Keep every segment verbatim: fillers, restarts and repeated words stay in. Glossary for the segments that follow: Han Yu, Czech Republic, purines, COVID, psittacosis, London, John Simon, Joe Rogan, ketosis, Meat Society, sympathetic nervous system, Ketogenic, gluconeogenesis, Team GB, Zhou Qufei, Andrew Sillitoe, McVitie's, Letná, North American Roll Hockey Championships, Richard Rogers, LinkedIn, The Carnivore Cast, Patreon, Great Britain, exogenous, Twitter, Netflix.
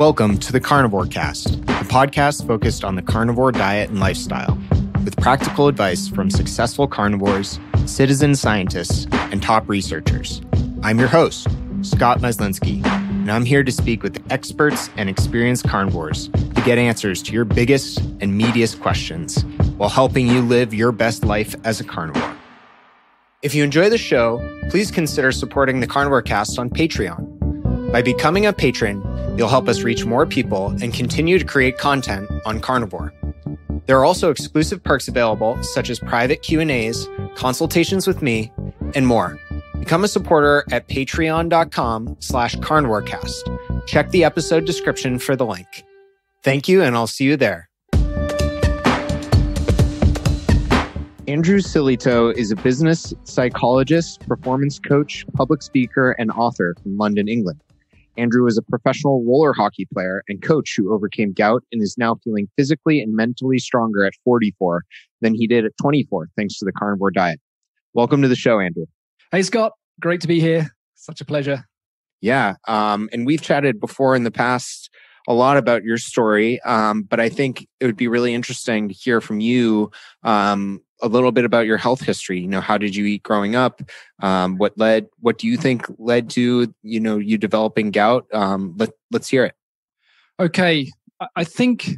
Welcome to The Carnivore Cast, the podcast focused on the carnivore diet and lifestyle, with practical advice from successful carnivores, citizen scientists, and top researchers. I'm your host, Scott Myslinski, and I'm here to speak with experts and experienced carnivores to get answers to your biggest and meatiest questions while helping you live your best life as a carnivore. If you enjoy the show, please consider supporting The Carnivore Cast on Patreon. By becoming a patron, you'll help us reach more people and continue to create content on carnivore. There are also exclusive perks available, such as private Q and A's, consultations with me, and more. Become a supporter at patreon.com slash carnivorecast. Check the episode description for the link. Thank you, and I'll see you there. Andrew Sillitoe is a business psychologist, performance coach, public speaker, and author from London, England. Andrew is a professional roller hockey player and coach who overcame gout and is now feeling physically and mentally stronger at forty-four than he did at twenty-four, thanks to the carnivore diet. Welcome to the show, Andrew. Hey, Scott. Great to be here. Such a pleasure. Yeah. Um, and we've chatted before in the past a lot about your story, um, but I think it would be really interesting to hear from you um, a little bit about your health history. You know, how did you eat growing up? Um, what led, what do you think led to, you know, you developing gout? Um, let, let's hear it. Okay. I think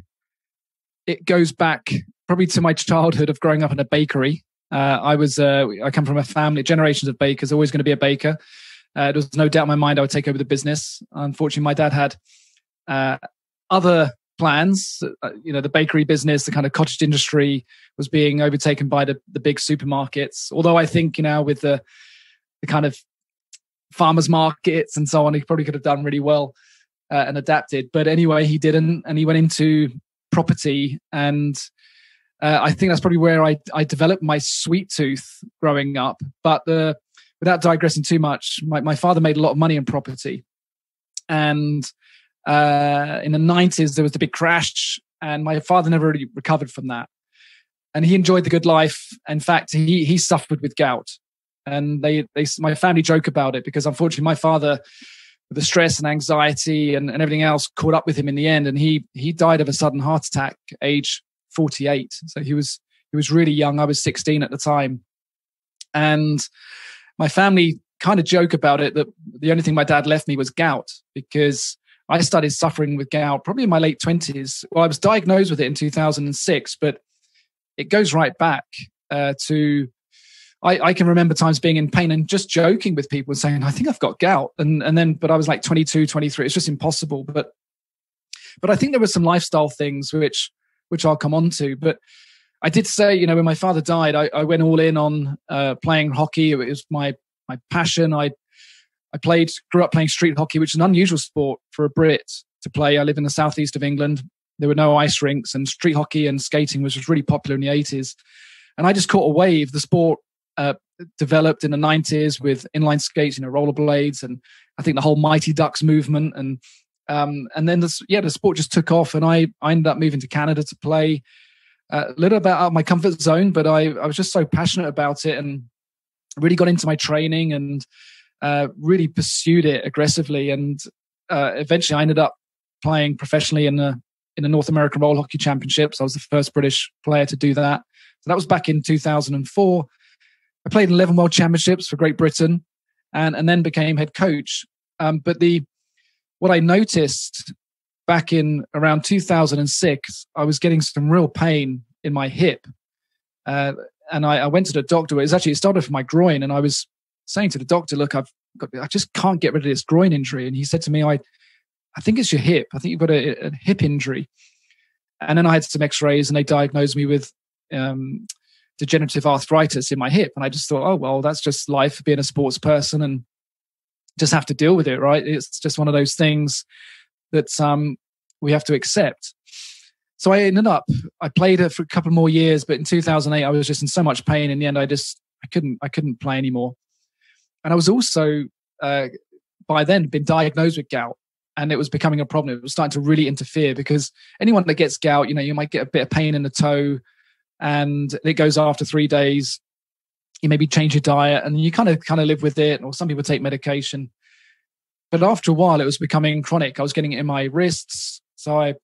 it goes back probably to my childhood of growing up in a bakery. Uh, I was, uh, I come from a family, generations of bakers, always going to be a baker. Uh, there was no doubt in my mind I would take over the business. Unfortunately, my dad had uh, other plans. Uh, you know, the bakery business, the kind of cottage industry was being overtaken by the, the big supermarkets. Although I think, you know, with the, the kind of farmers markets and so on, he probably could have done really well uh, and adapted. But anyway, he didn't. And he went into property. And uh, I think that's probably where I, I developed my sweet tooth growing up. But the, without digressing too much, my, my father made a lot of money in property. And Uh, in the nineties, there was the big crash, and my father never really recovered from that. And he enjoyed the good life. In fact, he he suffered with gout, and they they my family joke about it because unfortunately, my father, with the stress and anxiety and, and everything else, caught up with him in the end, and he he died of a sudden heart attack, age forty-eight. So he was he was really young. I was sixteen at the time, and my family kind of joke about it that the only thing my dad left me was gout because I started suffering with gout probably in my late twenties. Well, I was diagnosed with it in two thousand six, but it goes right back uh, to, I, I can remember times being in pain and just joking with people and saying, I think I've got gout. And and then, but I was like twenty-two, twenty-three. It's just impossible. But but I think there were some lifestyle things which which I'll come on to. But I did say, you know, when my father died, I, I went all in on uh, playing hockey. It was my my passion. I I played, grew up playing street hockey, which is an unusual sport for a Brit to play. I live in the southeast of England. There were no ice rinks, and street hockey and skating was just really popular in the eighties. And I just caught a wave. The sport uh, developed in the nineties with inline skates, you know, rollerblades, and I think the whole Mighty Ducks movement. And um, and then, the, yeah, the sport just took off, and I, I ended up moving to Canada to play. Uh, a little bit out of my comfort zone, but I, I was just so passionate about it and really got into my training and Uh, really pursued it aggressively, and uh, eventually I ended up playing professionally in the in the North American Roll Hockey Championships. I was the first British player to do that. So that was back in two thousand four. I played eleven World Championships for Great Britain, and and then became head coach. Um, but the what I noticed back in around two thousand six, I was getting some real pain in my hip, uh, and I, I went to the doctor. It was actually it started from my groin, and I was saying to the doctor, look, I've got, I just can't get rid of this groin injury. And he said to me, I I think it's your hip. I think you've got a, a hip injury. And then I had some x-rays and they diagnosed me with um, degenerative arthritis in my hip. And I just thought, oh, well, that's just life, being a sports person and just have to deal with it, right? It's just one of those things that um, we have to accept. So I ended up, I played it for a couple more years, but in two thousand eight, I was just in so much pain. In the end, I just, I couldn't, I couldn't play anymore. And I was also, uh, by then, been diagnosed with gout, and it was becoming a problem. It was starting to really interfere because anyone that gets gout, you know, you might get a bit of pain in the toe, and it goes after three days. You maybe change your diet, and you kind of kind of live with it. Or some people take medication. But after a while, it was becoming chronic. I was getting it in my wrists, so I,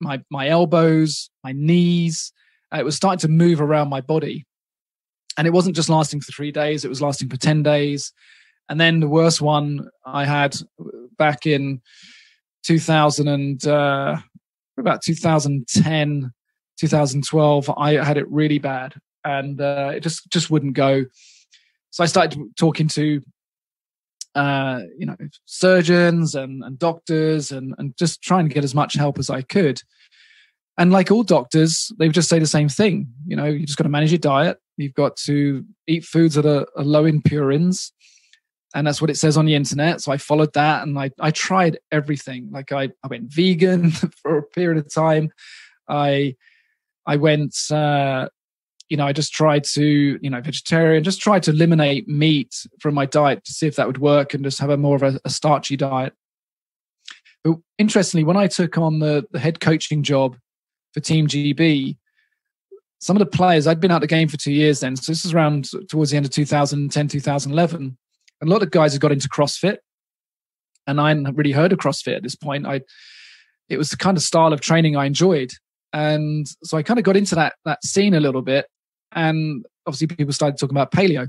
my my elbows, my knees. Uh, it was starting to move around my body. And it wasn't just lasting for three days. It was lasting for ten days. And then the worst one I had back in two thousand and, uh, about twenty ten, two thousand twelve, I had it really bad. And uh, it just, just wouldn't go. So I started talking to, uh, you know, surgeons and, and doctors and, and just trying to get as much help as I could. And like all doctors, they would just say the same thing. You know, you just got to manage your diet. You've got to eat foods that are, are low in purines. And that's what it says on the internet. So I followed that, and I, I tried everything. Like I, I went vegan for a period of time. I I went, uh, you know, I just tried to, you know, vegetarian, just tried to eliminate meat from my diet to see if that would work and just have a more of a, a starchy diet. But interestingly, when I took on the, the head coaching job for Team G B, some of the players, I'd been out the game for two years then. So this is around towards the end of two thousand ten, two thousand eleven. And a lot of guys had got into CrossFit, and I hadn't really heard of CrossFit at this point. I, it was the kind of style of training I enjoyed. And so I kind of got into that, that scene a little bit. And obviously people started talking about paleo.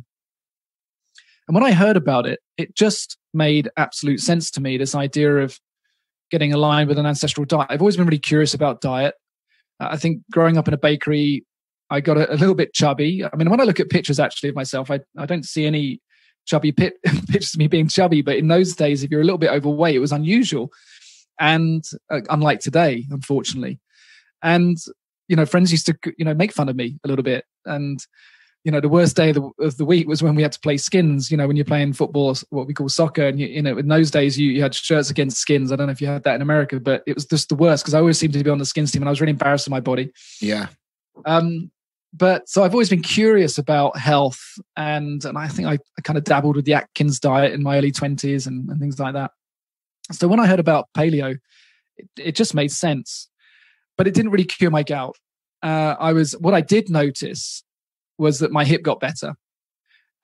And when I heard about it, it just made absolute sense to me, this idea of getting aligned with an ancestral diet. I've always been really curious about diet. Uh, I think growing up in a bakery, I got a, a little bit chubby. I mean, when I look at pictures actually of myself, I, I don't see any chubby pit, pictures of me being chubby. But in those days, if you're a little bit overweight, it was unusual. And uh, unlike today, unfortunately. And, you know, friends used to, you know, make fun of me a little bit. And, you know, the worst day of the, of the week was when we had to play skins, you know, when you're playing football, what we call soccer. And, you, you know, in those days, you, you had shirts against skins. I don't know if you had that in America, but it was just the worst because I always seemed to be on the skins team and I was really embarrassed of my body. Yeah. Um, but so I've always been curious about health, and and I think I, I kind of dabbled with the Atkins diet in my early twenties and, and things like that. So when I heard about paleo, it, it just made sense, but it didn't really cure my gout. Uh, I was what I did notice was that my hip got better,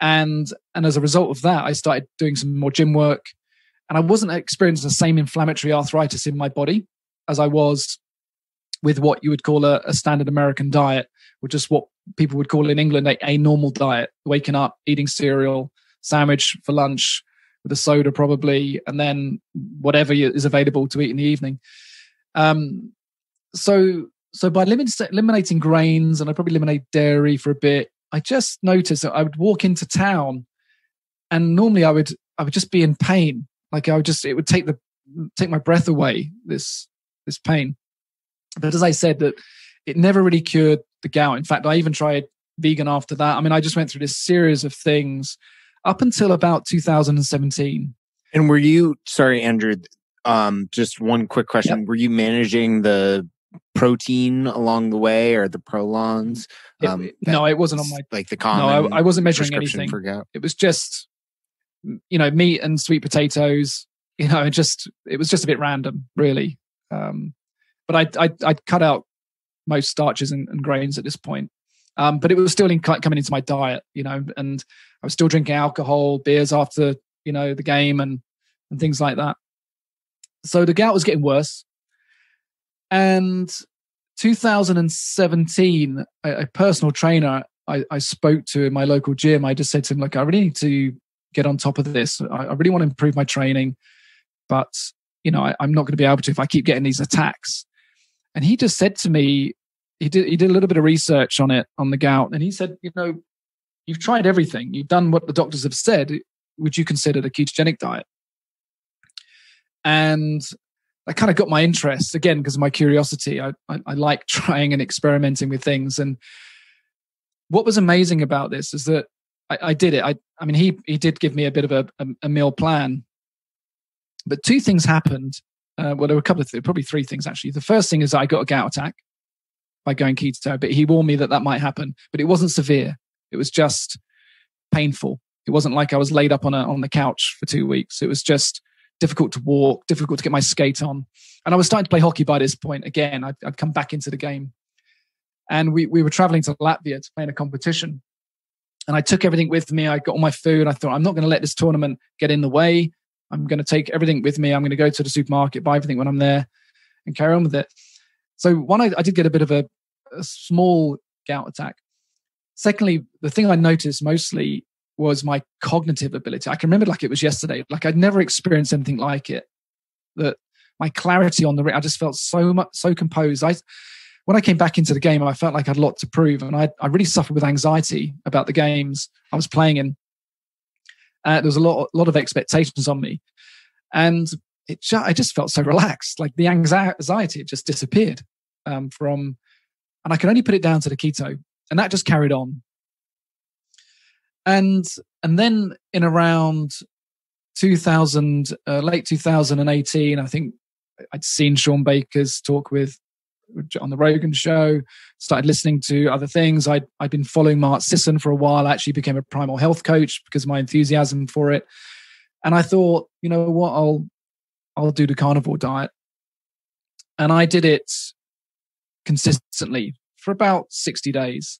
and and as a result of that, I started doing some more gym work, and I wasn't experiencing the same inflammatory arthritis in my body as I was with what you would call a, a standard American diet, or just what people would call in England a, a normal diet, waking up, eating cereal, sandwich for lunch with a soda probably, and then whatever is available to eat in the evening. Um, so so by eliminating grains, and I probably eliminate dairy for a bit, I just noticed that I would walk into town and normally I would I would just be in pain. Like I would just, it would take the take my breath away, this this pain. But as I said, that it never really cured the gout. In fact, I even tried vegan after that. I mean, I just went through this series of things up until about two thousand seventeen. And were you, sorry, Andrew, um, just one quick question. Yep. Were you managing the protein along the way or the prolons? Um, it, no, it wasn't on my... Like the common No, I, I wasn't measuring anything. For gout. It was just, you know, meat and sweet potatoes. You know, it just, it was just a bit random, really. Um But I, I, I'd cut out most starches and, and grains at this point. Um, but it was still in, coming into my diet, you know, and I was still drinking alcohol, beers after, you know, the game and, and things like that. So the gout was getting worse. And twenty seventeen, a, a personal trainer I, I spoke to in my local gym, I just said to him, look, I really need to get on top of this. I, I really want to improve my training, but, you know, I, I'm not going to be able to if I keep getting these attacks. And he just said to me, he did, he did a little bit of research on it, on the gout. And he said, you know, you've tried everything. You've done what the doctors have said. Would you consider the ketogenic diet? And that kind of got my interest again, because of my curiosity. I, I, I like trying and experimenting with things. And what was amazing about this is that I, I did it. I, I mean, he, he did give me a bit of a, a, a meal plan, but two things happened. Uh, well, there were a couple of things, probably three things actually. The first thing is I got a gout attack by going keto, but he warned me that that might happen. But it wasn't severe; it was just painful. It wasn't like I was laid up on a on the couch for two weeks. It was just difficult to walk, difficult to get my skate on, and I was starting to play hockey by this point. Again, I'd, I'd come back into the game, and we we were traveling to Latvia to play in a competition, and I took everything with me. I got all my food. I thought I'm not going to let this tournament get in the way. I'm going to take everything with me. I'm going to go to the supermarket, buy everything when I'm there and carry on with it. So one, I, I did get a bit of a, a small gout attack. Secondly, the thing I noticed mostly was my cognitive ability. I can remember like it was yesterday, like I'd never experienced anything like it, that my clarity on the ring, I just felt so much, so composed. I, when I came back into the game, I felt like I had a lot to prove. And I, I really suffered with anxiety about the games I was playing in. Uh, there was a lot, a lot of expectations on me. And it, I just felt so relaxed. Like the anxiety, it just disappeared um, from, and I could only put it down to the keto. And that just carried on. And and then in around two thousand, uh, late two thousand eighteen, I think I'd seen Sean Baker's talk with on the Rogan show, started listening to other things. I'd, I'd been following Mark Sisson for a while. I actually became a primal health coach because of my enthusiasm for it. And I thought, you know what, I'll, I'll do the carnivore diet. And I did it consistently for about sixty days.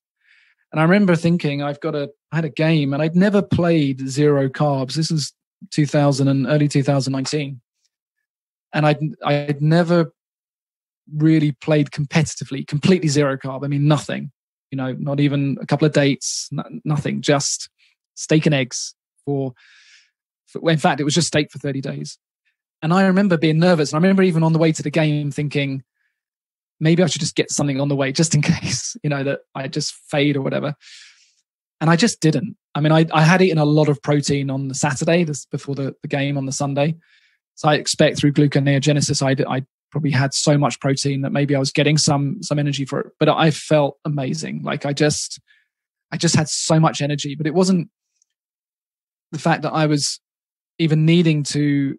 And I remember thinking, I've got a, I had a game and I'd never played zero carbs. This is two thousand and early two thousand nineteen. And I'd, I'd never really played competitively, completely zero carb. I mean, nothing, you know, not even a couple of dates, nothing, just steak and eggs for, for, in fact, it was just steak for thirty days. And I remember being nervous. And I remember even on the way to the game thinking, maybe I should just get something on the way just in case, you know, that I just fade or whatever. And I just didn't. I mean, I, I had eaten a lot of protein on the Saturday, this before the, the game on the Sunday. So I expect through gluconeogenesis, I, I probably had so much protein that maybe I was getting some, some energy for it, but I felt amazing. Like I just, I just had so much energy, but it wasn't the fact that I was even needing to,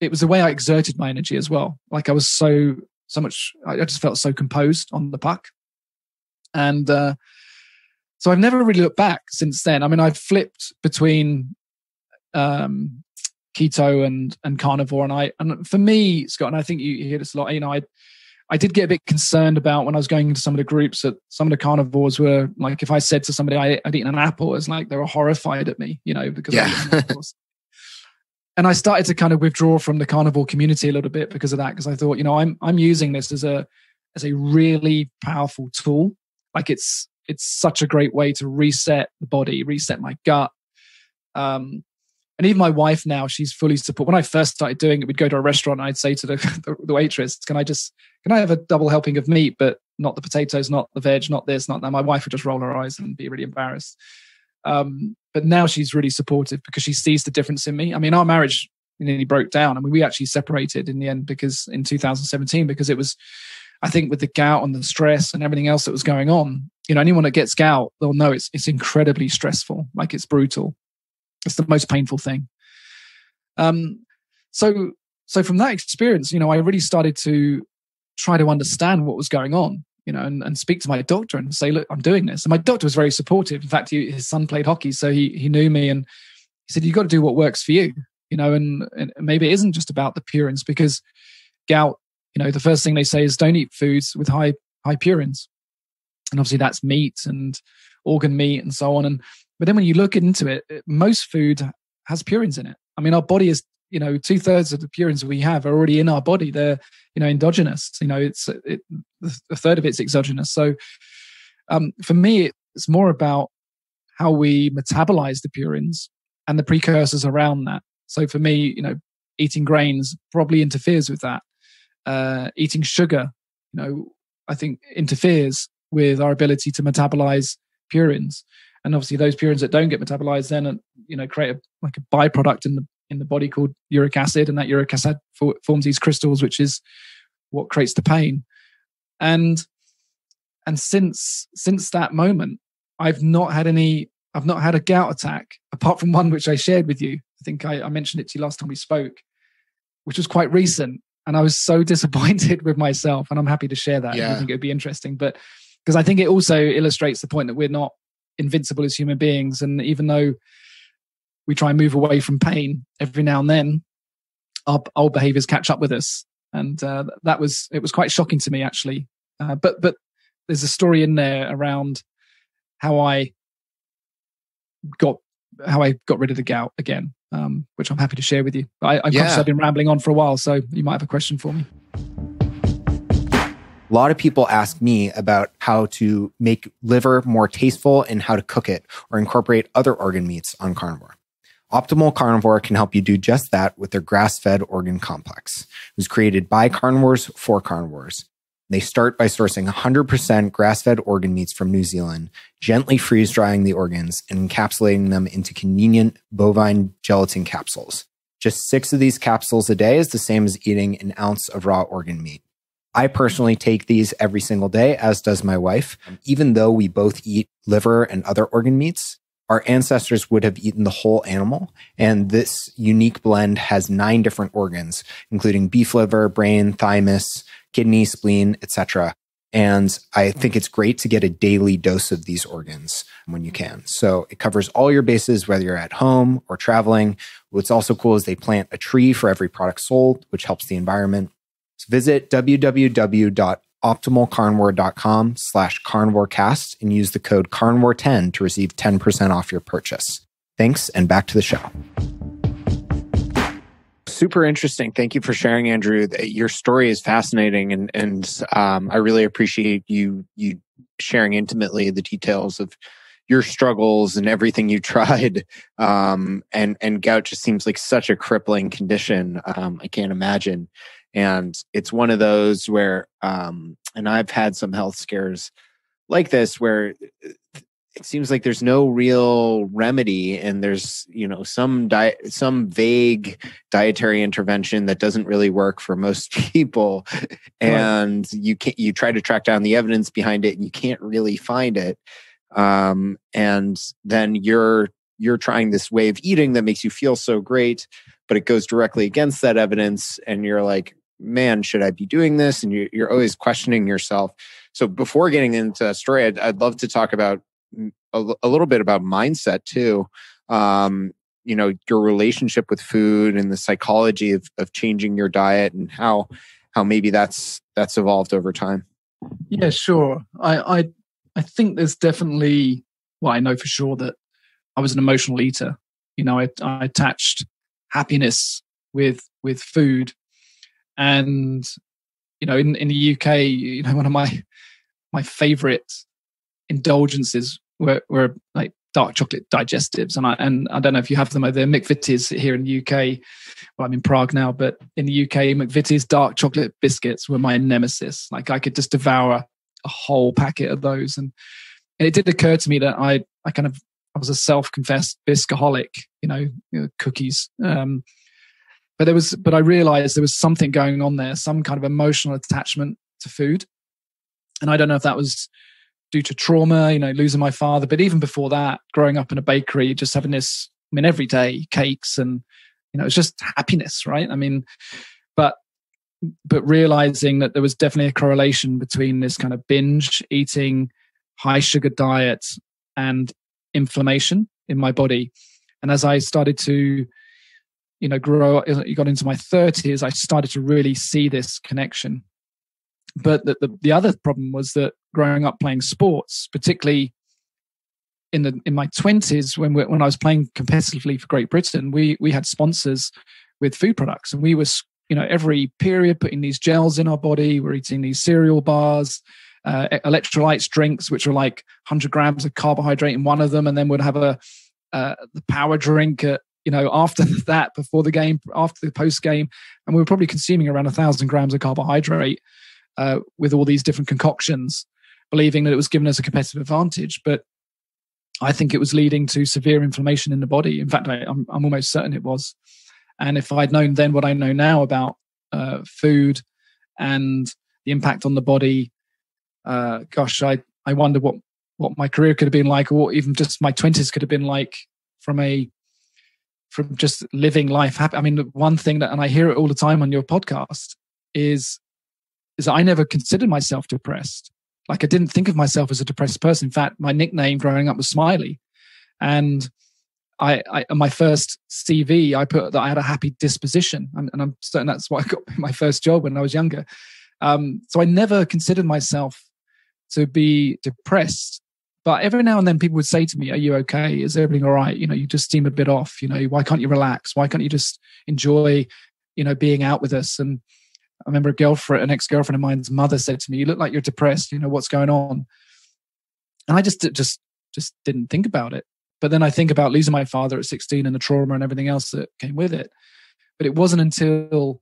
it was the way I exerted my energy as well. Like I was so, so much, I just felt so composed on the puck. And, uh, so I've never really looked back since then. I mean, I've flipped between um, keto and and carnivore, and I and for me, Scott, and I think you hear this a lot. You know, I I did get a bit concerned about when I was going into some of the groups that some of the carnivores were like, if I said to somebody I, I'd eaten an apple, it's like they were horrified at me, you know, because yeah. I and I started to kind of withdraw from the carnivore community a little bit because of that, because I thought, you know, I'm I'm using this as a as a really powerful tool, like it's. It's such a great way to reset the body, reset my gut. Um, and even my wife now, she's fully support. When I first started doing it, we'd go to a restaurant and I'd say to the, the, the waitress, can I just, can I have a double helping of meat, but not the potatoes, not the veg, not this, not that. My wife would just roll her eyes and be really embarrassed. Um, but now she's really supportive because she sees the difference in me. I mean, our marriage nearly broke down. I mean, we actually separated in the end because in two thousand seventeen, because it was, I think with the gout and the stress and everything else that was going on, you know, anyone that gets gout, they'll know it's it's incredibly stressful. Like it's brutal. It's the most painful thing. Um, so so from that experience, you know, I really started to try to understand what was going on, you know, and, and speak to my doctor and say, look, I'm doing this. And my doctor was very supportive. In fact, he, his son played hockey, so he he knew me and he said, you've got to do what works for you, you know, and, and maybe it isn't just about the purines because gout, you know, the first thing they say is don't eat foods with high high purines. And obviously that's meat and organ meat and so on. And but then when you look into it, it most food has purines in it. I mean, our body is, you know, two thirds of the purines we have are already in our body. They're, you know, endogenous. You know, it's it, a third of it's exogenous. So um, for me, it's more about how we metabolize the purines and the precursors around that. So for me, you know, eating grains probably interferes with that. Uh, eating sugar, you know, I think interferes with our ability to metabolize purines. And obviously those purines that don't get metabolized then, are, you know, create a, like a byproduct in the in the body called uric acid. And that uric acid for, forms these crystals, which is what creates the pain. And and since since that moment, I've not had any, I've not had a gout attack, apart from one which I shared with you. I think I, I mentioned it to you last time we spoke, which was quite recent. And I was so disappointed with myself, and I'm happy to share that. Yeah. I think it would be interesting, but because I think it also illustrates the point that we're not invincible as human beings. And even though we try and move away from pain every now and then, our old behaviors catch up with us. And uh, that was, it was quite shocking to me actually. Uh, but, but there's a story in there around how I got, how I got rid of the gout again. um, which I'm happy to share with you. I, I'm yeah. conscious I've been rambling on for a while, so you might have a question for me. A lot of people ask me about how to make liver more tasteful and how to cook it or incorporate other organ meats on carnivore. Optimal Carnivore can help you do just that with their grass-fed organ complex. It was created by carnivores for carnivores. They start by sourcing one hundred percent grass-fed organ meats from New Zealand, gently freeze-drying the organs and encapsulating them into convenient bovine gelatin capsules. Just six of these capsules a day is the same as eating an ounce of raw organ meat. I personally take these every single day, as does my wife. Even though we both eat liver and other organ meats, our ancestors would have eaten the whole animal, and this unique blend has nine different organs, including beef liver, brain, thymus, kidney, spleen, et cetera. And I think it's great to get a daily dose of these organs when you can. So it covers all your bases, whether you're at home or traveling. What's also cool is they plant a tree for every product sold, which helps the environment. So visit www.optimalcarnivore.com slash carnivorecast and use the code carnivore ten to receive ten percent off your purchase. Thanks, and back to the show. Super interesting. Thank you for sharing, Andrew. Your story is fascinating, and and um, I really appreciate you you sharing intimately the details of your struggles and everything you tried. Um, and and gout just seems like such a crippling condition. Um, I can't imagine. And it's one of those where, um, and I've had some health scares like this where it seems like there's no real remedy, and there's, you know, some diet, some vague dietary intervention that doesn't really work for most people. And right. you can't, you try to track down the evidence behind it and you can't really find it. Um, and then you're, you're trying this way of eating that makes you feel so great, but it goes directly against that evidence. And you're like, man, should I be doing this? And you, you're always questioning yourself. So before getting into that story, I'd, I'd love to talk about A, a little bit about mindset too. Um, you know, your relationship with food and the psychology of, of changing your diet and how how maybe that's that's evolved over time. Yeah, sure. I I, I think there's definitely, well, I know for sure that I was an emotional eater. You know, I, I attached happiness with with food, and you know, in in the U K, you know, one of my my favorite indulgences were, were like dark chocolate digestives, and I and I don't know if you have them. They're McVitie's here in the U K. Well, I'm in Prague now, but in the U K, McVitie's dark chocolate biscuits were my nemesis. Like I could just devour a whole packet of those, and, and it did occur to me that I I kind of I was a self-confessed biscoholic, you know, you know cookies. Um, but there was, but I realized there was something going on there, some kind of emotional attachment to food, and I don't know if that was due to trauma, you know, losing my father. But even before that, growing up in a bakery, just having this, I mean, every day, cakes and, you know, it's just happiness, right? I mean, but but realizing that there was definitely a correlation between this kind of binge eating, high sugar diet and inflammation in my body. And as I started to, you know, grow, I got into my thirties, I started to really see this connection. But the, the, the other problem was that growing up playing sports, particularly in the in my twenties, when we, when I was playing competitively for Great Britain, we we had sponsors with food products, and we were, you know, every period putting these gels in our body, we're eating these cereal bars, uh, electrolytes drinks, which are like one hundred grams of carbohydrate in one of them, and then we'd have a uh, the power drink at, you know, after that, before the game, after the post game, and we were probably consuming around a thousand grams of carbohydrate. Uh, with all these different concoctions, believing that it was giving us a competitive advantage. But I think it was leading to severe inflammation in the body. In fact, I, I'm, I'm almost certain it was. And if I'd known then what I know now about uh, food and the impact on the body, uh, gosh, I, I wonder what, what my career could have been like, or even just my twenties could have been like from a from just living life happy. I mean, one thing that, and I hear it all the time on your podcast, is... is I never considered myself depressed. Like I didn't think of myself as a depressed person. In fact, my nickname growing up was Smiley. And I, I on my first C V, I put that I had a happy disposition. And, and I'm certain that's what I got my first job when I was younger. Um, so I never considered myself to be depressed. But every now and then people would say to me, are you okay? Is everything all right? You know, you just seem a bit off, you know, why can't you relax? Why can't you just enjoy, you know, being out with us? And I remember a girlfriend, an ex-girlfriend of mine's mother said to me, you look like you're depressed, you know, what's going on? And I just, just, just didn't think about it. But then I think about losing my father at sixteen and the trauma and everything else that came with it. But it wasn't until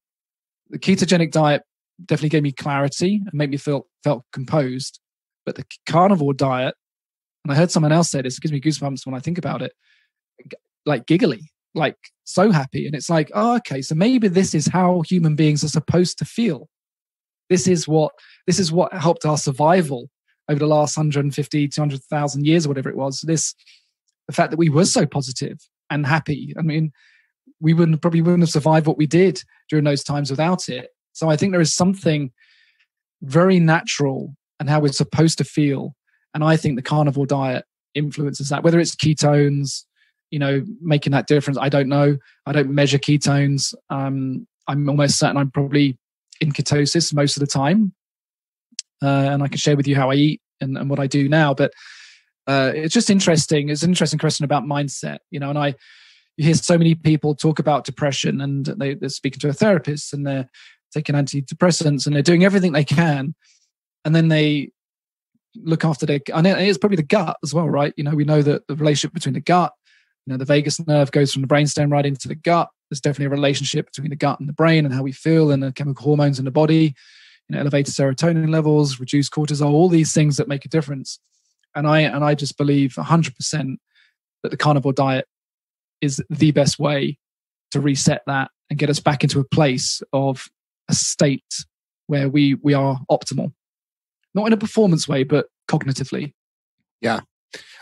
the ketogenic diet definitely gave me clarity and made me feel, felt composed. But the carnivore diet, and I heard someone else say this, it gives me goosebumps when I think about it, like giggly, like so happy. And it's like, oh, okay, so maybe this is how human beings are supposed to feel. This is what, this is what helped our survival over the last one hundred fifty, two hundred thousand years or whatever it was. This, the fact that we were so positive and happy. I mean, we wouldn't probably wouldn't have survived what we did during those times without it. So I think there is something very natural in how we're supposed to feel. And I think the carnivore diet influences that, whether it's ketones, you know, making that difference. I don't know. I don't measure ketones. Um, I'm almost certain I'm probably in ketosis most of the time. Uh, and I can share with you how I eat and, and what I do now. But uh, it's just interesting. It's an interesting question about mindset, you know, and I, you hear so many people talk about depression and they, they're speaking to a therapist and they're taking antidepressants and they're doing everything they can. And then they look after their, and it's probably the gut as well, right? You know, we know that the relationship between the gut, you know, the vagus nerve goes from the brainstem right into the gut. There's definitely a relationship between the gut and the brain and how we feel and the chemical hormones in the body, you know, elevated serotonin levels, reduced cortisol, all these things that make a difference. And I, and I just believe one hundred percent that the carnivore diet is the best way to reset that and get us back into a place of a state where we, we are optimal. Not in a performance way, but cognitively. Yeah.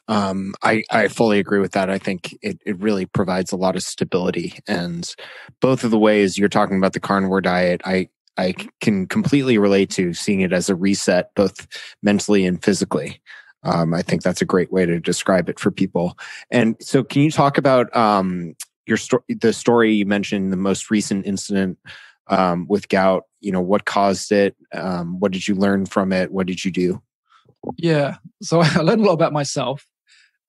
Um, I, I fully agree with that. I think it, it really provides a lot of stability. And both of the ways you're talking about the carnivore diet, I, I can completely relate to seeing it as a reset, both mentally and physically. Um, I think that's a great way to describe it for people. And so can you talk about um, your sto- the story you mentioned, the most recent incident um, with gout? You know, what caused it? Um, what did you learn from it? What did you do? Yeah. So I learned a lot about myself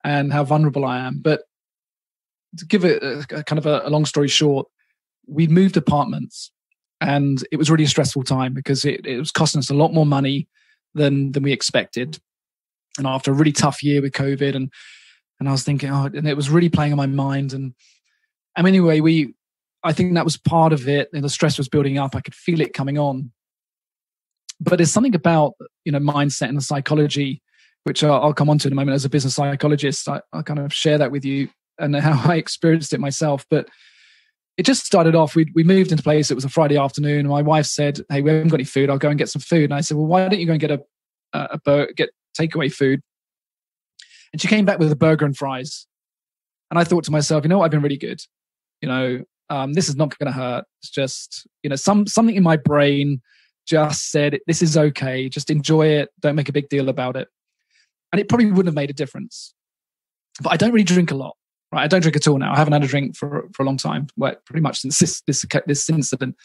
and how vulnerable I am. But to give it a, a kind of a, a long story short, we moved apartments and it was really a stressful time because it, it was costing us a lot more money than, than we expected. And after a really tough year with COVID and, and I was thinking, oh, and it was really playing on my mind. And, and anyway, we, I think that was part of it. And the stress was building up. I could feel it coming on. But there's something about, you know, mindset and the psychology, which I'll, I'll come on to in a moment. As a business psychologist, I, I'll kind of share that with you and how I experienced it myself. But it just started off. We we moved into place. It was a Friday afternoon. My wife said, "Hey, we haven't got any food. I'll go and get some food." And I said, "Well, why don't you go and get a a burger, get takeaway food?" And she came back with a burger and fries. And I thought to myself, you know what? I've been really good. You know. Um, this is not going to hurt. It's just, you know, some something in my brain just said, this is okay. Just enjoy it. Don't make a big deal about it. And it probably wouldn't have made a difference. But I don't really drink a lot, right? I don't drink at all now. I haven't had a drink for, for a long time, well, pretty much since this, this, this incident.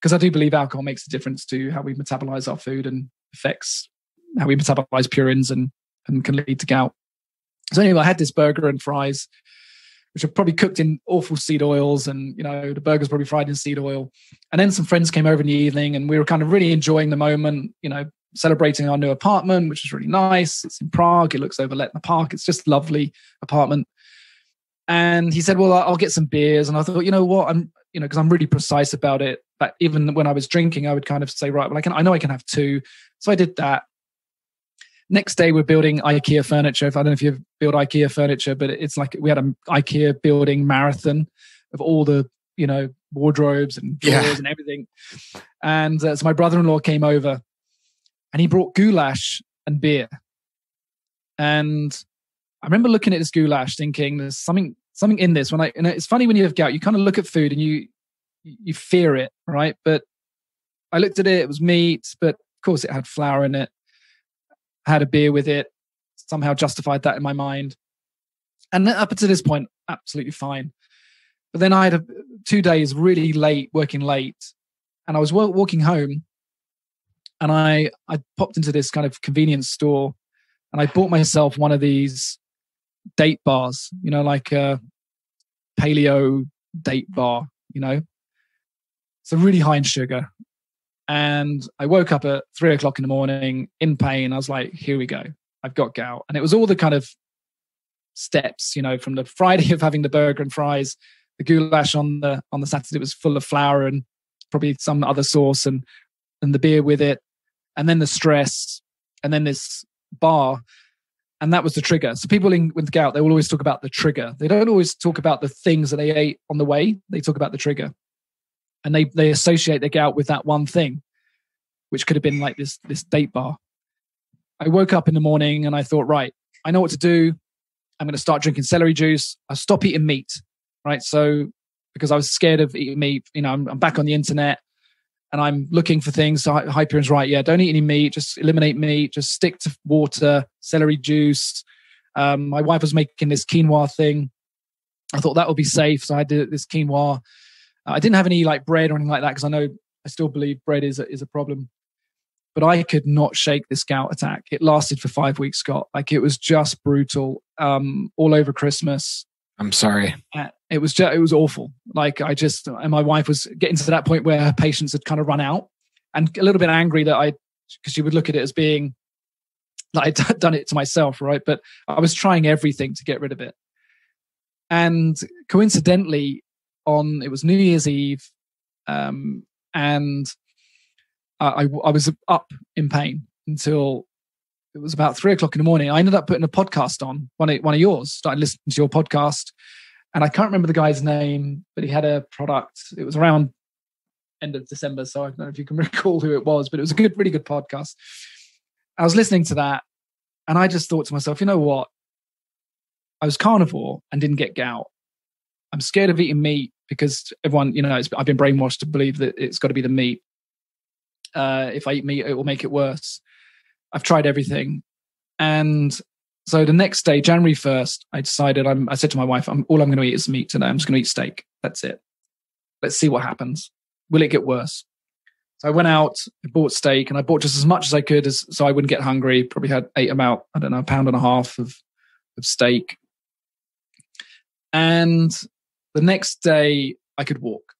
Because I do believe alcohol makes a difference to how we metabolize our food and affects how we metabolize purines and, and can lead to gout. So anyway, I had this burger and fries, which are probably cooked in awful seed oils, and you know the burger's probably fried in seed oil. And then some friends came over in the evening, and we were kind of really enjoying the moment, you know, celebrating our new apartment, which is really nice. It's in Prague. It looks over Letná Park. It's just a lovely apartment. And he said, "Well, I'll get some beers." And I thought, you know what, I'm, you know, because I'm really precise about it. But even when I was drinking, I would kind of say, right, well, I can, I know I can have two. So I did that. Next day, we're building IKEA furniture. If I don't know if you build IKEA furniture, but it's like we had an IKEA building marathon of all the, you know, wardrobes and drawers yeah. and everything. And uh, so my brother-in-law came over and he brought goulash and beer. And I remember looking at this goulash thinking there's something something in this. When I, and it's funny when you have gout, you kind of look at food and you you fear it, right? But I looked at it, it was meat, but of course it had flour in it. Had a beer with it, somehow justified that in my mind. And up to this point, absolutely fine. But then I had a, two days really late, working late. And I was walking home and I, I popped into this kind of convenience store And I bought myself one of these date bars, you know, like a paleo date bar, you know. So really high in sugar. And I woke up at three o'clock in the morning in pain. I was like, here we go. I've got gout. And it was all the kind of steps, you know, from the Friday of having the burger and fries, the goulash on the on the Saturday was full of flour and probably some other sauce and and the beer with it. And then the stress and then this bar. And that was the trigger. So people in, with gout, they will always talk about the trigger. They don't always talk about the things that they ate on the way. They talk about the trigger. And they, they associate their gout with that one thing, which could have been like this, this date bar. I woke up in the morning and I thought, right, I know what to do. I'm going to start drinking celery juice. I'll stop eating meat, right? So because I was scared of eating meat, you know, I'm, I'm back on the internet and I'm looking for things. So Hyperion's right. Yeah, don't eat any meat. Just eliminate meat. Just stick to water, celery juice. Um, my wife was making this quinoa thing. I thought that would be safe. So I did this quinoa. I didn't have any like bread or anything like that because I know I still believe bread is a, is a problem. But I could not shake this gout attack. It lasted for five weeks, Scott. Like it was just brutal. Um, all over Christmas. I'm sorry. It was just, it was awful. Like I just, and my wife was getting to that point where her patience had kind of run out, and a little bit angry that I, because she would look at it as being like I'd done it to myself, right? But I was trying everything to get rid of it. And coincidentally, on it was New Year's Eve, um, and I, I, I was up in pain until it was about three o'clock in the morning. I ended up putting a podcast on, one of, one of yours, started listening to your podcast, and I can't remember the guy's name, but he had a product. It was around end of December, so I don't know if you can recall who it was, but it was a good, really good podcast. I was listening to that, and I just thought to myself, you know what? I was carnivore and didn't get gout. I'm scared of eating meat because everyone, you know, it's, I've been brainwashed to believe that it's got to be the meat. Uh, if I eat meat, it will make it worse. I've tried everything. And so the next day, January first, I decided, I'm, I said to my wife, I'm, all I'm going to eat is meat today. I'm just going to eat steak. That's it. Let's see what happens. Will it get worse? So I went out, I bought steak, and I bought just as much as I could as, so I wouldn't get hungry. Probably had ate about, I don't know, a pound and a half of, of steak. And the next day I could walk.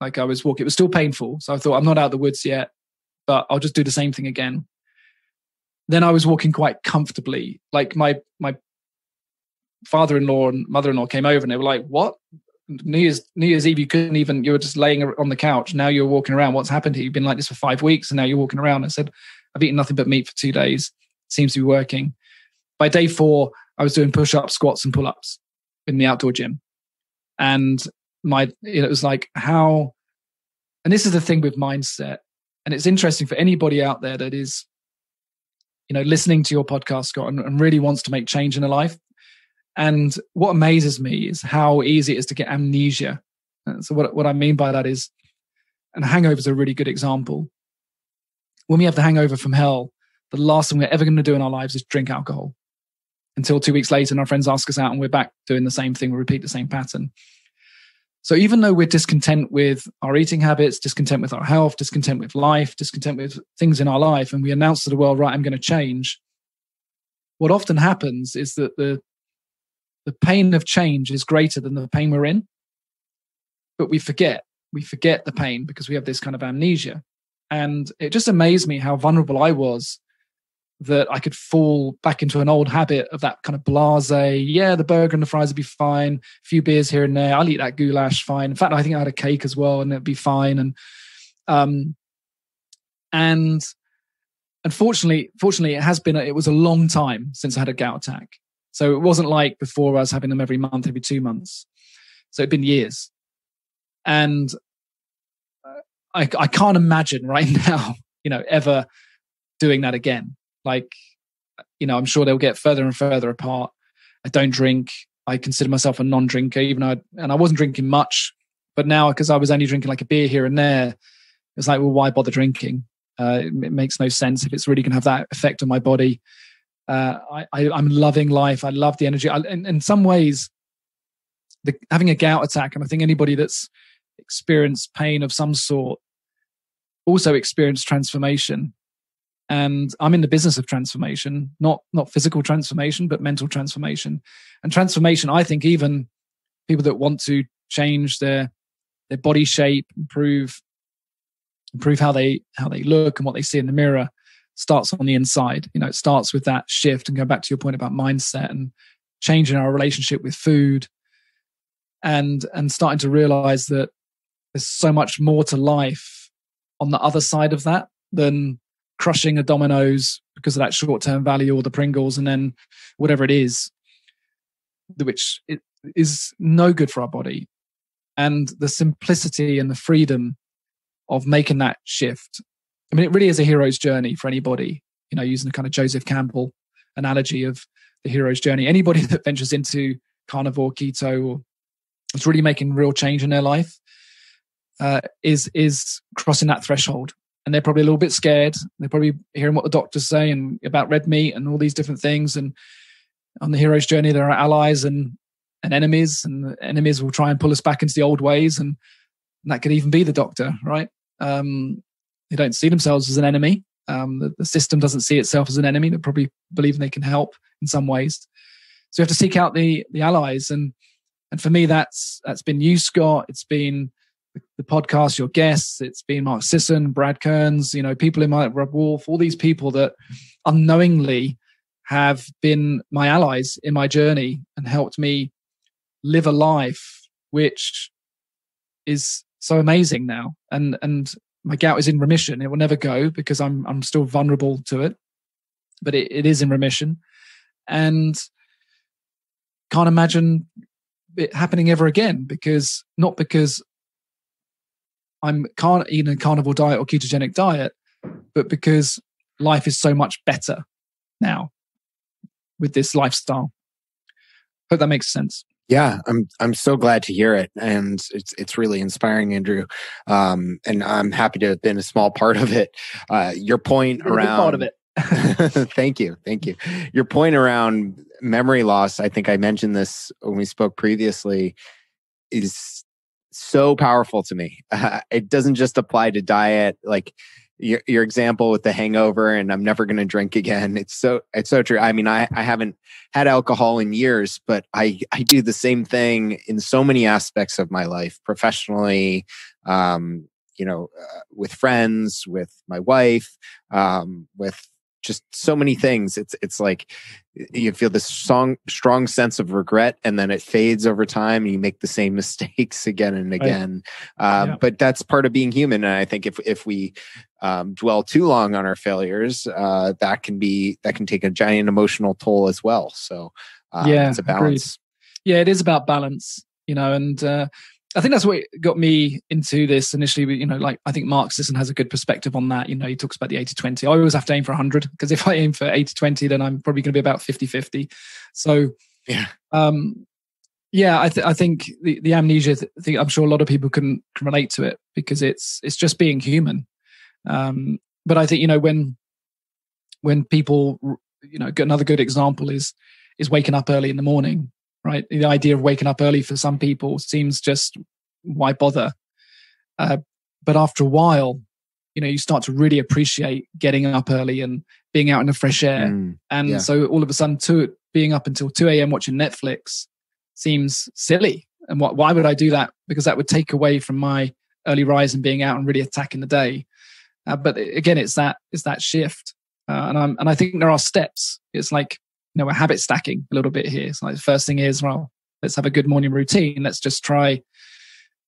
Like I was walking. It was still painful. So I thought, I'm not out of the woods yet, but I'll just do the same thing again. Then I was walking quite comfortably. Like my my father-in-law and mother-in-law came over and they were like, what? New Year's, New Year's Eve, you couldn't even, you were just laying on the couch. Now you're walking around. What's happened here? You've been like this for five weeks and now you're walking around. I said, I've eaten nothing but meat for two days. Seems to be working. By day four, I was doing push-ups, squats, and pull-ups in the outdoor gym. And my it was like how, and this is the thing with mindset, and it's interesting for anybody out there that is, you know, listening to your podcast, Scott, and, and really wants to make change in their life. And what amazes me is how easy it is to get amnesia. And so what, what I mean by that is, and hangovers are a really good example. When we have the hangover from hell, the last thing we're ever going to do in our lives is drink alcohol. Until two weeks later and our friends ask us out and we're back doing the same thing. We repeat the same pattern. So even though we're discontent with our eating habits, discontent with our health, discontent with life, discontent with things in our life, and we announce to the world, right, I'm going to change, what often happens is that the, the pain of change is greater than the pain we're in. But we forget. We forget the pain because we have this kind of amnesia. And it just amazed me how vulnerable I was that I could fall back into an old habit of that kind of blasé, yeah, the burger and the fries would be fine, a few beers here and there, I'll eat that goulash, fine. In fact, I think I had a cake as well and it'd be fine. And um, and unfortunately, fortunately, it has been, a, it was a long time since I had a gout attack. So it wasn't like before I was having them every month, every two months. So it'd been years. And I, I can't imagine right now, you know, ever doing that again. Like, you know, I'm sure they'll get further and further apart. I don't drink. I consider myself a non-drinker, even though, I, and I wasn't drinking much, but now because I was only drinking like a beer here and there, it's like, well, why bother drinking? Uh, it, it makes no sense if it's really going to have that effect on my body. Uh, I, I, I'm loving life. I love the energy. I, in, in some ways, the, having a gout attack, and I think anybody that's experienced pain of some sort also experienced transformation. And I'm in the business of transformation, not not physical transformation, but mental transformation. And transformation, I think even people that want to change their their body shape, improve improve how they how they look and what they see in the mirror, starts on the inside. You know, it starts with that shift, and go back to your point about mindset and changing our relationship with food, and and starting to realize that there's so much more to life on the other side of that than crushing a Domino's because of that short-term value, or the Pringles, and then whatever it is, which it is no good for our body. And the simplicity and the freedom of making that shift. I mean, it really is a hero's journey for anybody, you know, using the kind of Joseph Campbell analogy of the hero's journey. Anybody that ventures into carnivore, keto, or is really making real change in their life uh, is is crossing that threshold. And they're probably a little bit scared. They're probably hearing what the doctors say and about red meat and all these different things. And on the hero's journey, there are allies and, and enemies, and the enemies will try and pull us back into the old ways. And, and that could even be the doctor, right? Um, they don't see themselves as an enemy. Um, the, the system doesn't see itself as an enemy. They're probably believing they can help in some ways. So you have to seek out the the allies. And and for me, that's that's been you, Scott. It's been the podcast, your guests. It's been Mark Sisson, Brad Kearns, you know, people in my, Rob Wolff, all these people that unknowingly have been my allies in my journey and helped me live a life which is so amazing now. And and my gout is in remission. It will never go because I'm I'm still vulnerable to it, but it, it is in remission. And can't imagine it happening ever again, because not because I'm can't eat a carnivore diet or ketogenic diet, but because life is so much better now with this lifestyle. Hope that makes sense. Yeah, I'm I'm so glad to hear it, and it's it's really inspiring, Andrew. Um, and I'm happy to have been a small part of it. Uh, your point around a part of it. Thank you, thank you. Your point around memory loss. I think I mentioned this when we spoke previously. Is so powerful to me. Uh, it doesn't just apply to diet, like your, your example with the hangover and I'm never going to drink again. It's so, it's so true. I mean, I, I haven't had alcohol in years, but I, I do the same thing in so many aspects of my life, professionally, um, you know, uh, with friends, with my wife, um, with just so many things. It's it's like you feel this strong, strong sense of regret, and then it fades over time, and you make the same mistakes again and again. Right. Um, yeah. But that's part of being human, and I think if if we um, dwell too long on our failures, uh, that can be that can take a giant emotional toll as well. So uh, yeah, it's a balance. Agreed. Yeah, it is about balance, you know, and uh, I think that's what got me into this initially. You know, like I think Mark Sisson has a good perspective on that. You know, he talks about the eighty twenty. I always have to aim for one hundred, because if I aim for eighty twenty, then I'm probably going to be about fifty fifty. So, yeah, um, yeah, I, th- I think the, the amnesia th- thing, I'm sure a lot of people can, can relate to it, because it's it's just being human. Um, but I think, you know, when when people, you know, another good example is is waking up early in the morning. Right, the idea of waking up early for some people seems just, why bother? Uh, but after a while, you know, you start to really appreciate getting up early and being out in the fresh air. Mm, and yeah. So all of a sudden, two, being up until two a.m. watching Netflix seems silly. And what, why would I do that? Because that would take away from my early rise and being out and really attacking the day. Uh, but again, it's that it's that shift, uh, and I'm and I think there are steps. It's like, you know, we're habit stacking a little bit here. It's like the first thing is, well, let's have a good morning routine. Let's just try, you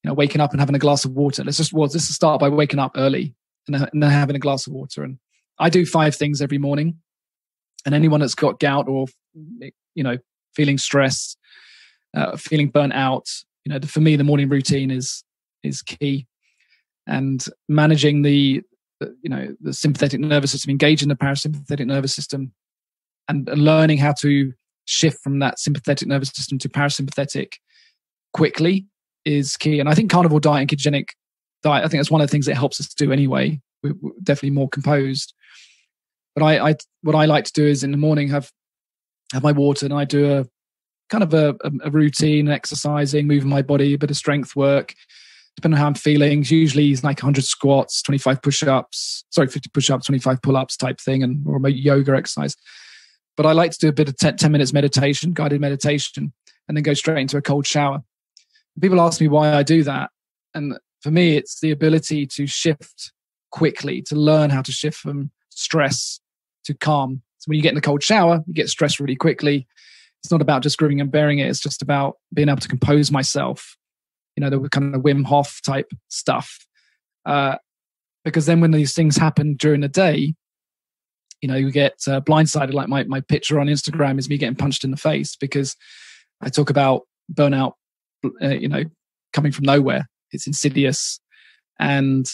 know, waking up and having a glass of water. Let's just, well, let's start by waking up early and, and then having a glass of water. And I do five things every morning. And anyone that's got gout or, you know, feeling stressed, uh, feeling burnt out, you know, for me, the morning routine is is key. And managing the, the you know, the sympathetic nervous system, engaging the parasympathetic nervous system, and learning how to shift from that sympathetic nervous system to parasympathetic quickly is key. And I think carnivore diet and ketogenic diet, I think that's one of the things that helps us do anyway. We're definitely more composed. But I, I what I like to do is in the morning have have my water, and I do a kind of a, a routine, exercising, moving my body, a bit of strength work, depending on how I'm feeling. Usually it's like one hundred squats, twenty-five push-ups, sorry, fifty push-ups, twenty-five pull-ups type thing, and or yoga exercise. But I like to do a bit of ten, ten minutes meditation, guided meditation, and then go straight into a cold shower. People ask me why I do that. And for me, it's the ability to shift quickly, to learn how to shift from stress to calm. So when you get in the cold shower, you get stressed really quickly. It's not about just grieving and bearing it. It's just about being able to compose myself. You know, the kind of Wim Hof type stuff. Uh, because then when these things happen during the day, you know, you get uh, blindsided. Like my, my picture on Instagram is me getting punched in the face because I talk about burnout, uh, you know, coming from nowhere. It's insidious, and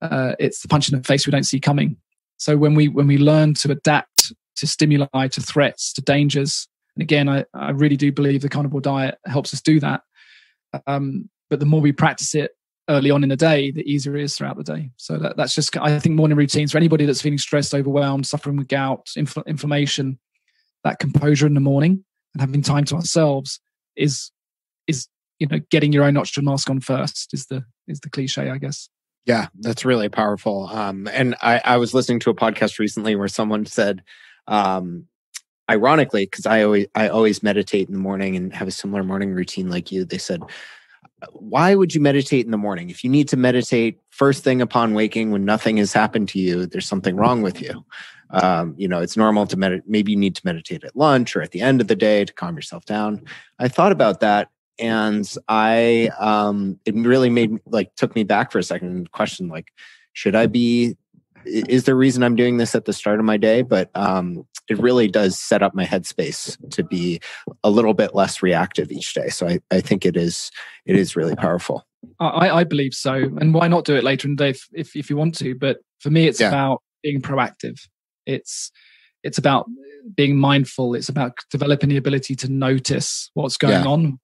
uh, it's the punch in the face we don't see coming. So when we when we learn to adapt to stimuli, to threats, to dangers, and again, I, I really do believe the carnivore diet helps us do that. Um, but the more we practice it early on in the day, the easier it is throughout the day. So that, that's just, I think, morning routines for anybody that's feeling stressed, overwhelmed, suffering with gout, inf inflammation, that composure in the morning and having time to ourselves is, is, you know, getting your own oxygen mask on first is the, is the cliche, I guess. Yeah, that's really powerful. Um, and I, I was listening to a podcast recently where someone said, um, ironically, because I always, I always meditate in the morning and have a similar morning routine like you, they said, why would you meditate in the morning? If you need to meditate first thing upon waking when nothing has happened to you, there's something wrong with you. Um, you know, it's normal to meditate. Maybe you need to meditate at lunch or at the end of the day to calm yourself down. I thought about that, and I, um, it really made, like, took me back for a second and questioned, like, should I be, is there a reason I'm doing this at the start of my day? But um, it really does set up my headspace to be a little bit less reactive each day. So I, I think it is it is really powerful. I, I believe so. And why not do it later in the day if, if, if you want to? But for me, it's yeah. about being proactive. It's, it's about being mindful. It's about developing the ability to notice what's going yeah. on,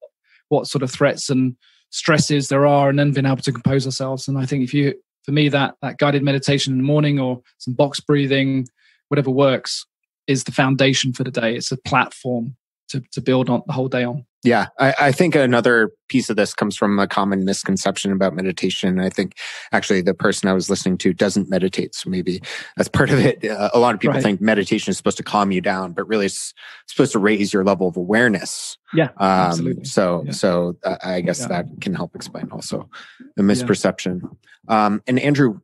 what sort of threats and stresses there are, and then being able to compose ourselves. And I think if you... For me, that, that guided meditation in the morning or some box breathing, whatever works, is the foundation for the day. It's a platform to, to build on the whole day on. Yeah, I, I think another piece of this comes from a common misconception about meditation. I think actually the person I was listening to doesn't meditate. So maybe that's part of it. Uh, a lot of people right. think meditation is supposed to calm you down, but really it's supposed to raise your level of awareness. Yeah, um, absolutely. So, yeah. so I guess yeah. that can help explain also the misperception. Yeah. Um, and Andrew,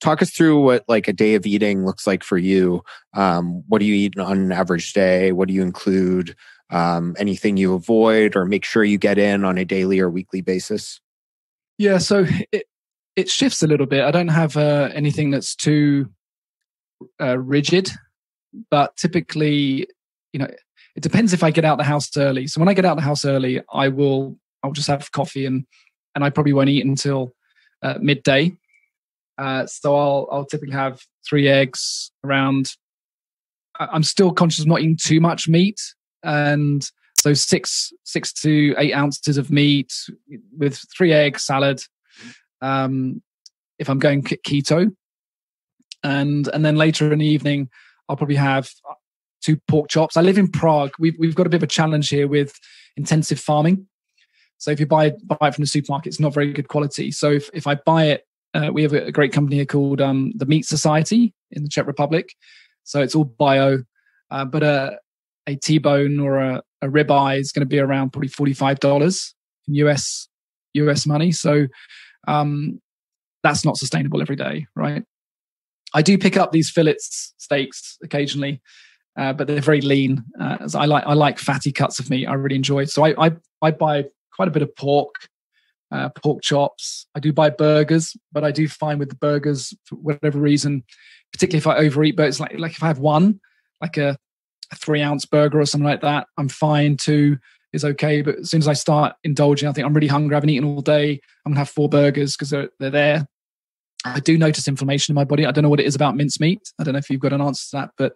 talk us through what like a day of eating looks like for you. Um, what do you eat on an average day? What do you include? Um, anything you avoid or make sure you get in on a daily or weekly basis? Yeah, so it, it shifts a little bit. I don't have uh, anything that's too uh, rigid, but typically, you know, it depends if I get out the house early. So when I get out the house early, I will I'll just have coffee and and I probably won't eat until uh, midday. Uh, so I'll I'll typically have three eggs around. I'm still conscious of not eating too much meat. And so six, six to eight ounces of meat with three eggs, salad, um, if I'm going keto. And, and then later in the evening, I'll probably have two pork chops. I live in Prague. We've, we've got a bit of a challenge here with intensive farming. So if you buy, buy it from the supermarket, it's not very good quality. So if, if I buy it, uh, we have a great company here called um, the Meat Society in the Czech Republic. So it's all bio, uh, but... Uh, a T-bone or a, a ribeye is going to be around probably forty-five dollars in U S U S money. So um, that's not sustainable every day, right? I do pick up these fillets, steaks occasionally, uh, but they're very lean. Uh, as I like I like fatty cuts of meat. I really enjoy it. So I, I, I buy quite a bit of pork, uh, pork chops. I do buy burgers, but I do find with the burgers, for whatever reason, particularly if I overeat, but it's like, like if I have one, like a, a three ounce burger or something like that, I'm fine. Two is okay. But as soon as I start indulging, I think I'm really hungry. I haven't eaten all day. I'm gonna have four burgers because they're, they're there. I do notice inflammation in my body. I don't know what it is about mincemeat. I don't know if you've got an answer to that, but,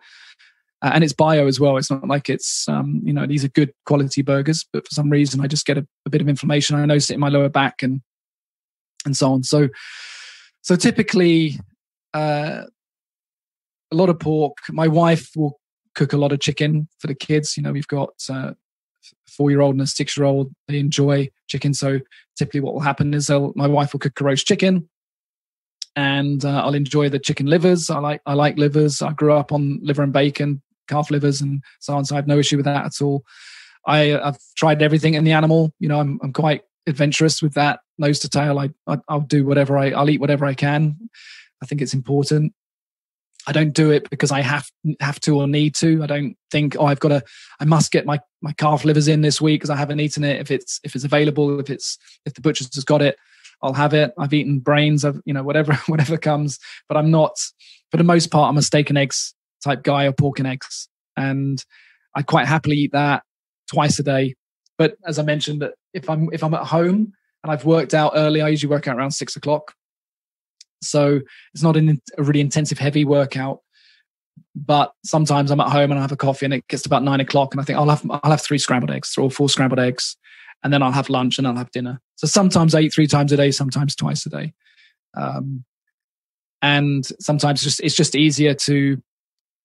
uh, and it's bio as well. It's not like it's, um, you know, these are good quality burgers, but for some reason I just get a, a bit of inflammation. I notice it in my lower back and, and so on. So, so typically, uh, a lot of pork. My wife will cook a lot of chicken for the kids. You know, we've got uh, four-year-old and a six-year-old, they enjoy chicken. So typically what will happen is they'll, my wife will cook a roast chicken, and uh, I'll enjoy the chicken livers. I like I like livers. I grew up on liver and bacon, calf livers and so on, so I have no issue with that at all. I, I've tried everything in the animal. You know, I'm I'm quite adventurous with that. Nose to tail, I, I, I'll do whatever I, I'll eat whatever I can. I think it's important. I don't do it because I have have to or need to. I don't think, oh, I've got to, I must get my, my calf livers in this week because I haven't eaten it. If it's if it's available, if it's if the butcher's has got it, I'll have it. I've eaten brains, I've, you know, whatever whatever comes. But I'm not, for the most part, I'm a steak and eggs type guy, or pork and eggs. And I quite happily eat that twice a day. But as I mentioned, if I'm if I'm at home and I've worked out early, I usually work out around six o'clock. So it's not an, a really intensive, heavy workout. But sometimes I'm at home and I have a coffee, and it gets to about nine o'clock, and I think I'll have I'll have three scrambled eggs or four scrambled eggs, and then I'll have lunch and I'll have dinner. So sometimes I eat three times a day, sometimes twice a day, um, and sometimes just it's just easier to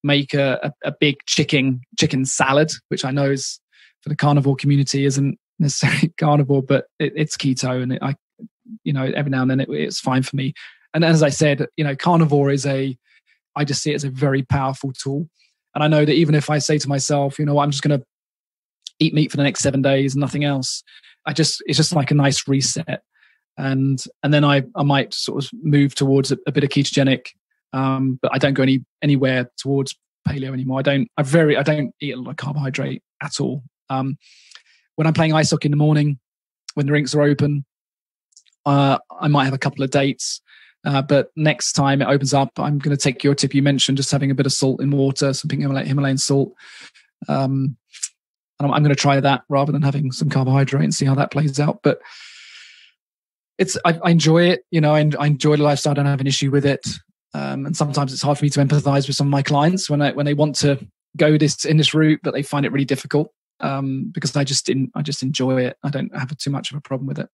make a, a, a big chicken chicken salad, which I know is for the carnivore community isn't necessarily carnivore, but it, it's keto, and it, I, you know, every now and then it, it's fine for me. And as I said, you know, carnivore is a, I just see it as a very powerful tool. And I know that even if I say to myself, you know, I'm just going to eat meat for the next seven days and nothing else, I just, it's just like a nice reset. And, and then I, I might sort of move towards a, a bit of ketogenic, um, but I don't go any, anywhere towards paleo anymore. I don't, I very, I don't eat a lot of carbohydrate at all. Um, when I'm playing ice hockey in the morning, when the rinks are open, uh, I might have a couple of dates. Uh, but next time it opens up, I'm going to take your tip you mentioned, just having a bit of salt in water, something like Himalayan salt. Um, and I'm going to try that rather than having some carbohydrate and see how that plays out. But it's I, I enjoy it. You know, I, I enjoy the lifestyle. I don't have an issue with it. Um, and sometimes it's hard for me to empathize with some of my clients when I, when they want to go this in this route, but they find it really difficult um, because I just didn't. I just enjoy it. I don't have too much of a problem with it.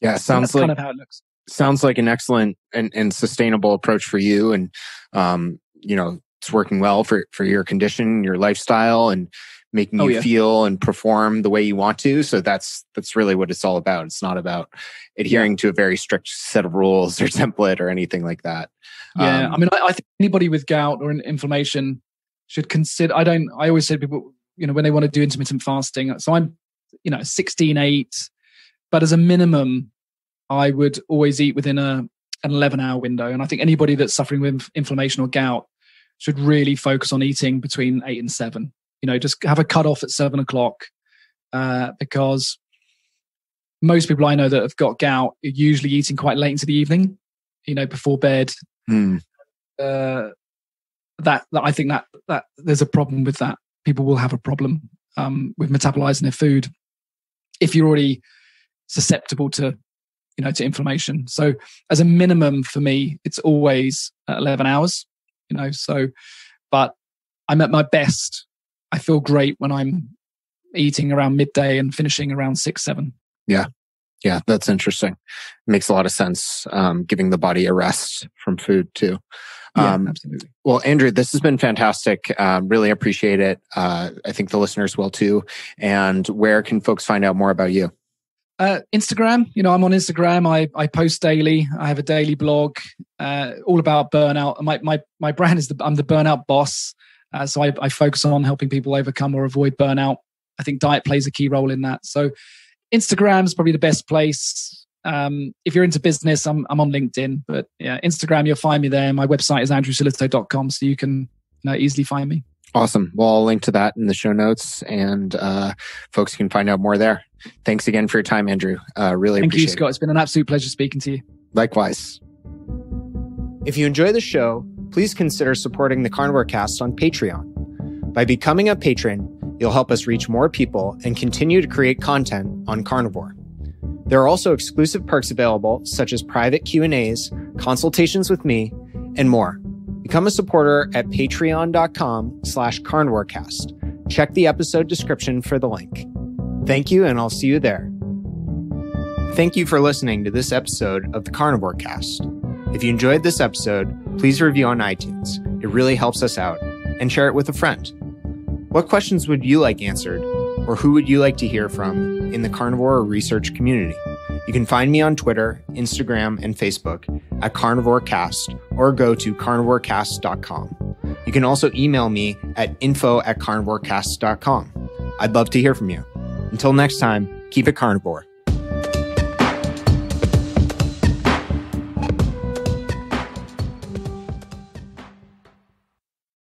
Yeah, it sounds like kind of how it looks. Sounds like an excellent and, and sustainable approach for you. And, um, you know, it's working well for, for your condition, your lifestyle, and making oh, you yeah. feel and perform the way you want to. So that's, that's really what it's all about. It's not about adhering to a very strict set of rules or template or anything like that. Yeah. Um, I mean, I, I think anybody with gout or inflammation should consider, I don't, I always say to people, you know, when they want to do intermittent fasting, so I'm, you know, sixteen eight, but as a minimum, I would always eat within a, an eleven hour window. And I think anybody that's suffering with inflammation or gout should really focus on eating between eight and seven. You know, just have a cutoff at seven o'clock uh, because most people I know that have got gout are usually eating quite late into the evening, you know, before bed. Mm. Uh, that, that I think that, that there's a problem with that. People will have a problem um, with metabolizing their food if you're already susceptible to you know, to inflammation. So as a minimum for me, it's always eleven hours, you know, so, but I'm at my best. I feel great when I'm eating around midday and finishing around six, seven. Yeah. Yeah. That's interesting. Makes a lot of sense. Um, giving the body a rest from food too. Um, yeah, absolutely. Well, Andrew, this has been fantastic. Um, really appreciate it. Uh, I think the listeners will too. And where can folks find out more about you? Uh, Instagram, you know, I'm on Instagram. I, I post daily. I have a daily blog, uh, all about burnout. My my my brand is the I'm the burnout boss. Uh, so I, I focus on helping people overcome or avoid burnout. I think diet plays a key role in that. So Instagram is probably the best place. Um, if you're into business, I'm I'm on LinkedIn, but yeah, Instagram, you'll find me there. My website is andrew sillitoe dot com, so you can you know, easily find me. Awesome. Well, I'll link to that in the show notes, and uh, folks can find out more there. Thanks again for your time, Andrew. Uh, really Thank appreciate it. Thank you, Scott. It's been an absolute pleasure speaking to you. Likewise. If you enjoy the show, please consider supporting the Carnivore Cast on Patreon. By becoming a patron, you'll help us reach more people and continue to create content on carnivore. There are also exclusive perks available, such as private Q and A's, consultations with me, and more. Become a supporter at patreon dot com slash carnivorecast. Check the episode description for the link. Thank you, and I'll see you there. Thank you for listening to this episode of The Carnivore Cast. If you enjoyed this episode, please review on iTunes. It really helps us out. And share it with a friend. What questions would you like answered, or who would you like to hear from in the carnivore research community? You can find me on Twitter, Instagram, and Facebook at Carnivore Cast, or go to carnivore cast dot com. You can also email me at info at carnivorecast dot com. I'd love to hear from you. Until next time, keep it carnivore.